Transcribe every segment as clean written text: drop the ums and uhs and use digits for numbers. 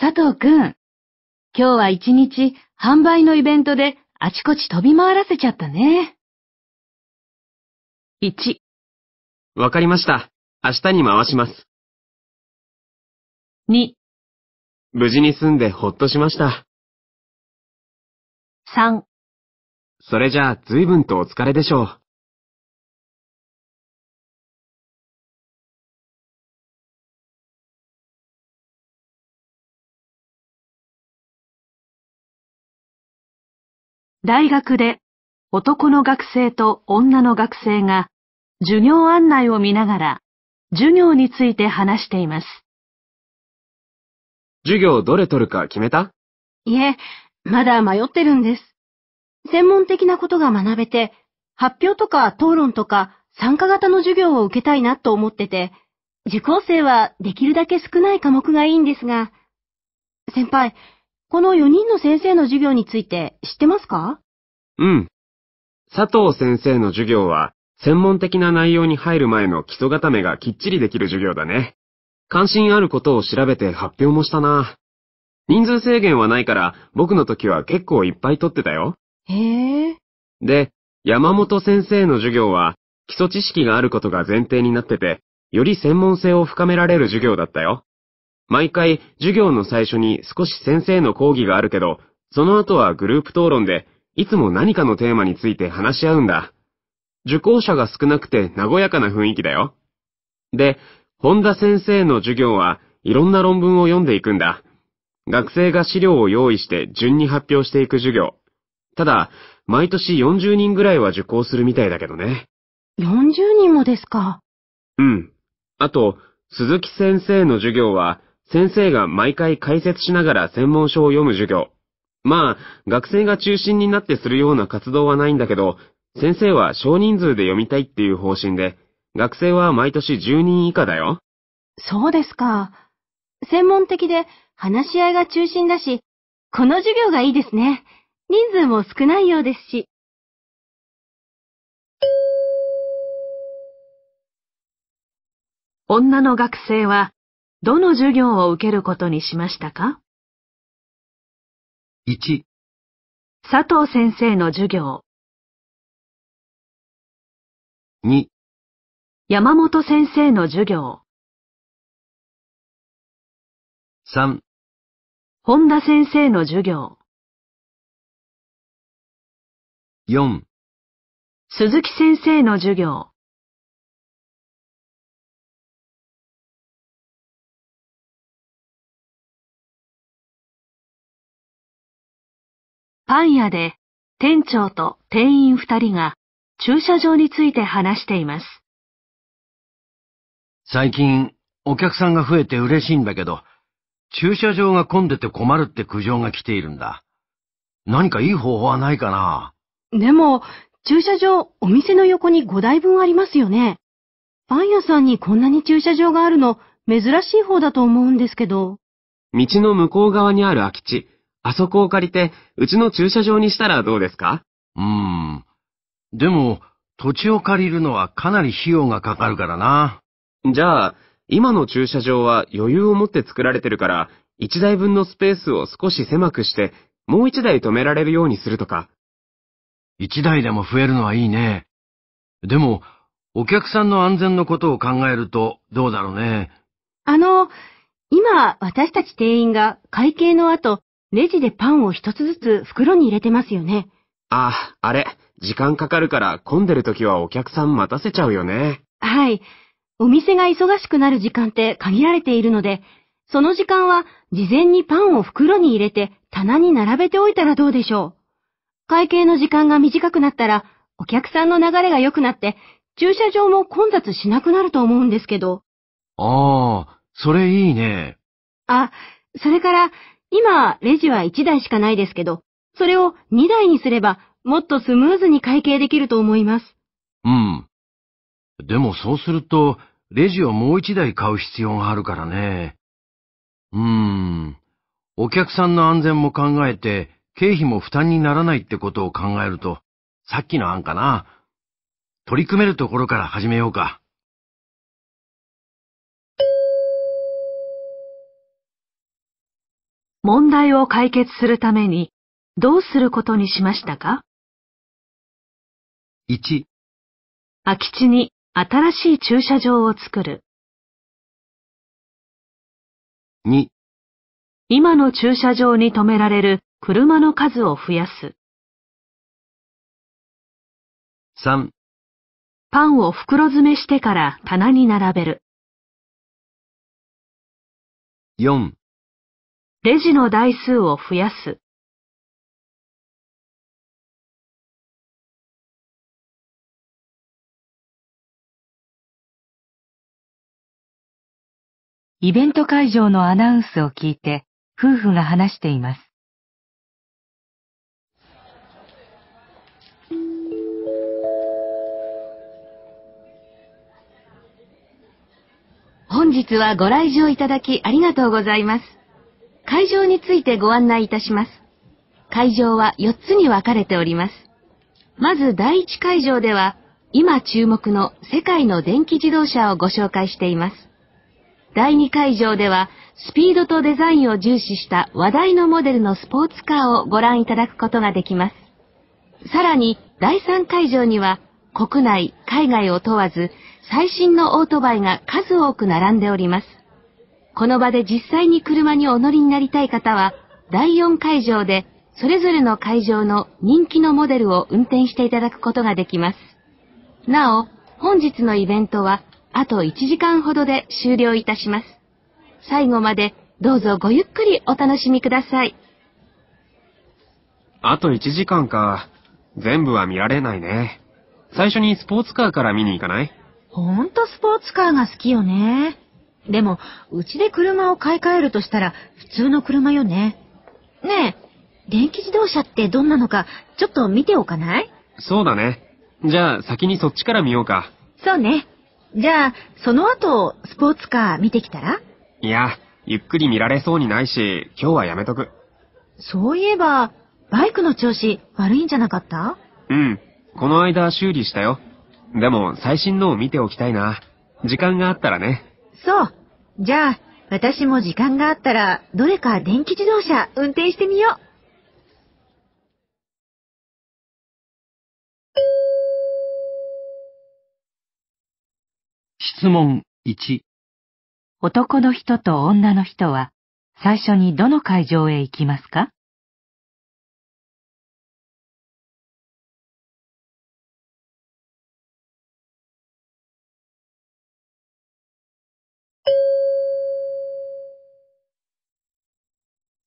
佐藤くん、今日は一日販売のイベントであちこち飛び回らせちゃったね。1、わかりました。明日に回します。2、無事に済んでほっとしました。3、それじゃあ随分とお疲れでしょう。大学で男の学生と女の学生が授業案内を見ながら授業について話しています。授業どれ取るか決めた？いえ、まだ迷ってるんです。専門的なことが学べて、発表とか討論とか参加型の授業を受けたいなと思ってて、受講生はできるだけ少ない科目がいいんですが、先輩、この4人の先生の授業について知ってますか？うん。佐藤先生の授業は、専門的な内容に入る前の基礎固めがきっちりできる授業だね。関心あることを調べて発表もしたな。人数制限はないから、僕の時は結構いっぱい取ってたよ。へえ。で、山本先生の授業は、基礎知識があることが前提になってて、より専門性を深められる授業だったよ。毎回、授業の最初に少し先生の講義があるけど、その後はグループ討論で、いつも何かのテーマについて話し合うんだ。受講者が少なくて和やかな雰囲気だよ。で、本田先生の授業はいろんな論文を読んでいくんだ。学生が資料を用意して順に発表していく授業。ただ、毎年40人ぐらいは受講するみたいだけどね。40人もですか。うん。あと、鈴木先生の授業は、先生が毎回解説しながら専門書を読む授業。まあ、学生が中心になってするような活動はないんだけど、先生は少人数で読みたいっていう方針で、学生は毎年10人以下だよ。そうですか。専門的で話し合いが中心だし、この授業がいいですね。人数も少ないようですし。女の学生は、どの授業を受けることにしましたか？ 1、佐藤先生の授業。 2、山本先生の授業。 3、本田先生の授業。 4、鈴木先生の授業。パン屋で店長と店員2人が駐車場について話しています。最近お客さんが増えて嬉しいんだけど、駐車場が混んでて困るって苦情が来ているんだ。何かいい方法はないかな？でも、駐車場お店の横に5台分ありますよね。パン屋さんにこんなに駐車場があるの珍しい方だと思うんですけど。道の向こう側にある空き地。あそこを借りて、うちの駐車場にしたらどうですか？でも、土地を借りるのはかなり費用がかかるからな。じゃあ、今の駐車場は余裕を持って作られてるから、1台分のスペースを少し狭くして、もう1台止められるようにするとか。1台でも増えるのはいいね。でも、お客さんの安全のことを考えるとどうだろうね。今、私たち店員が会計の後、レジでパンを一つずつ袋に入れてますよね。あれ、時間かかるから混んでる時はお客さん待たせちゃうよね。はい。お店が忙しくなる時間って限られているので、その時間は事前にパンを袋に入れて棚に並べておいたらどうでしょう。会計の時間が短くなったら、お客さんの流れが良くなって、駐車場も混雑しなくなると思うんですけど。それいいね。それから、今、レジは1台しかないですけど、それを2台にすれば、もっとスムーズに会計できると思います。でもそうすると、レジをもう1台買う必要があるからね。お客さんの安全も考えて、経費も負担にならないってことを考えると、さっきの案かな。取り組めるところから始めようか。問題を解決するためにどうすることにしましたか？ 1. 空き地に新しい駐車場を作る。 2. 今の駐車場に止められる車の数を増やす。 3. パンを袋詰めしてから棚に並べる。 4. レジの台数を増やす。イベント会場のアナウンスを聞いて夫婦が話しています。本日はご来場いただきありがとうございます。会場についてご案内いたします。会場は4つに分かれております。まず第1会場では今注目の世界の電気自動車をご紹介しています。第2会場では、スピードとデザインを重視した話題のモデルのスポーツカーをご覧いただくことができます。さらに、第3会場には、国内、海外を問わず、最新のオートバイが数多く並んでおります。この場で実際に車にお乗りになりたい方は、第4会場で、それぞれの会場の人気のモデルを運転していただくことができます。なお、本日のイベントは、あと1時間ほどで終了いたします。最後までどうぞごゆっくりお楽しみください。あと1時間か。全部は見られないね。最初にスポーツカーから見に行かない？ほんとスポーツカーが好きよね。でも、うちで車を買い替えるとしたら普通の車よね。ねえ、電気自動車ってどんなのかちょっと見ておかない？そうだね。じゃあ先にそっちから見ようか。そうね。じゃあ、その後、スポーツカー見てきたら？いや、ゆっくり見られそうにないし、今日はやめとく。そういえば、バイクの調子悪いんじゃなかった？うん。この間修理したよ。でも、最新のを見ておきたいな。時間があったらね。そう。じゃあ、私も時間があったら、どれか電気自動車運転してみよう。質問1。男の人と女の人は最初にどの会場へ行きますか？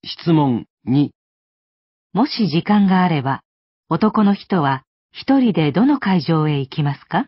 質問2。もし時間があれば、男の人は一人でどの会場へ行きますか？